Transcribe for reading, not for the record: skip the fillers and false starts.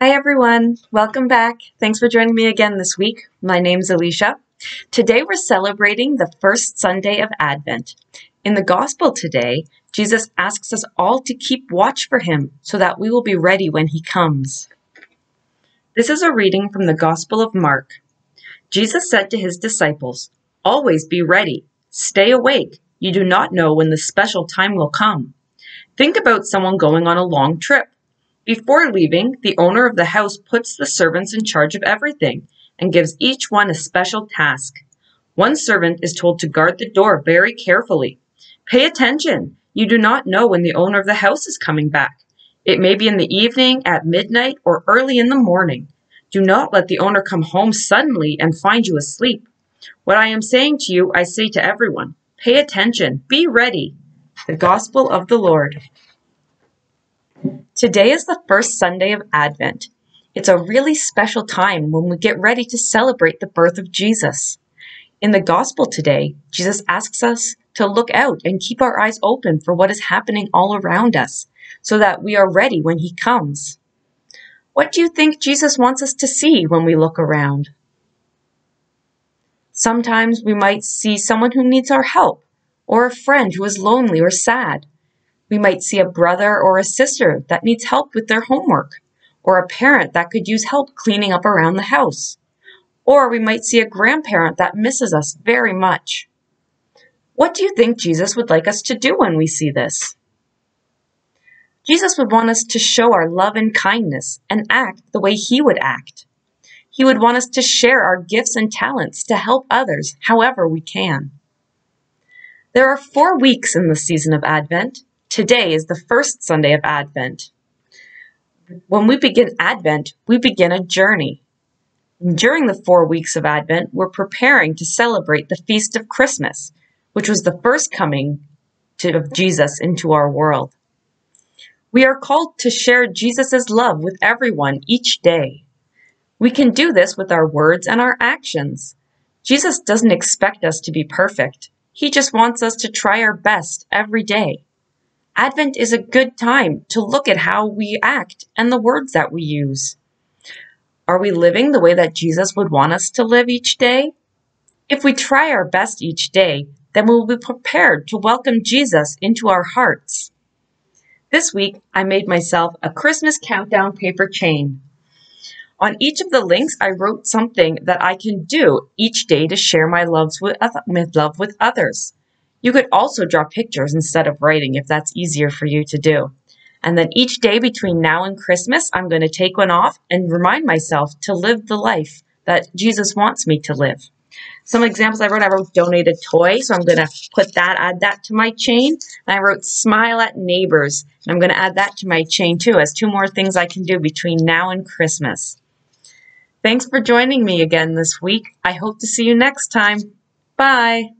Hi everyone, welcome back. Thanks for joining me again this week. My name's Alicia. Today we're celebrating the first Sunday of Advent. In the Gospel today, Jesus asks us all to keep watch for him so that we will be ready when he comes. This is a reading from the Gospel of Mark. Jesus said to his disciples, "Always be ready, stay awake. You do not know when the special time will come." Think about someone going on a long trip. Before leaving, the owner of the house puts the servants in charge of everything and gives each one a special task. One servant is told to guard the door very carefully. Pay attention. You do not know when the owner of the house is coming back. It may be in the evening, at midnight, or early in the morning. Do not let the owner come home suddenly and find you asleep. What I am saying to you, I say to everyone, pay attention, be ready. The Gospel of the Lord. Today is the first Sunday of Advent. It's a really special time when we get ready to celebrate the birth of Jesus. In the Gospel today, Jesus asks us to look out and keep our eyes open for what is happening all around us so that we are ready when he comes. What do you think Jesus wants us to see when we look around? Sometimes we might see someone who needs our help, or a friend who is lonely or sad. We might see a brother or a sister that needs help with their homework, or a parent that could use help cleaning up around the house. Or we might see a grandparent that misses us very much. What do you think Jesus would like us to do when we see this? Jesus would want us to show our love and kindness and act the way he would act. He would want us to share our gifts and talents to help others however we can. There are 4 weeks in the season of Advent. Today is the first Sunday of Advent. When we begin Advent, we begin a journey. During the 4 weeks of Advent, we're preparing to celebrate the feast of Christmas, which was the first coming of Jesus into our world. We are called to share Jesus' love with everyone each day. We can do this with our words and our actions. Jesus doesn't expect us to be perfect. He just wants us to try our best every day. Advent is a good time to look at how we act and the words that we use. Are we living the way that Jesus would want us to live each day? If we try our best each day, then we will be prepared to welcome Jesus into our hearts. This week, I made myself a Christmas countdown paper chain. On each of the links, I wrote something that I can do each day to share my love with others. You could also draw pictures instead of writing if that's easier for you to do. And then each day between now and Christmas, I'm going to take one off and remind myself to live the life that Jesus wants me to live. Some examples I wrote donate a toy, so I'm going to add that to my chain. And I wrote smile at neighbors, and I'm going to add that to my chain too, as 2 more things I can do between now and Christmas. Thanks for joining me again this week. I hope to see you next time. Bye.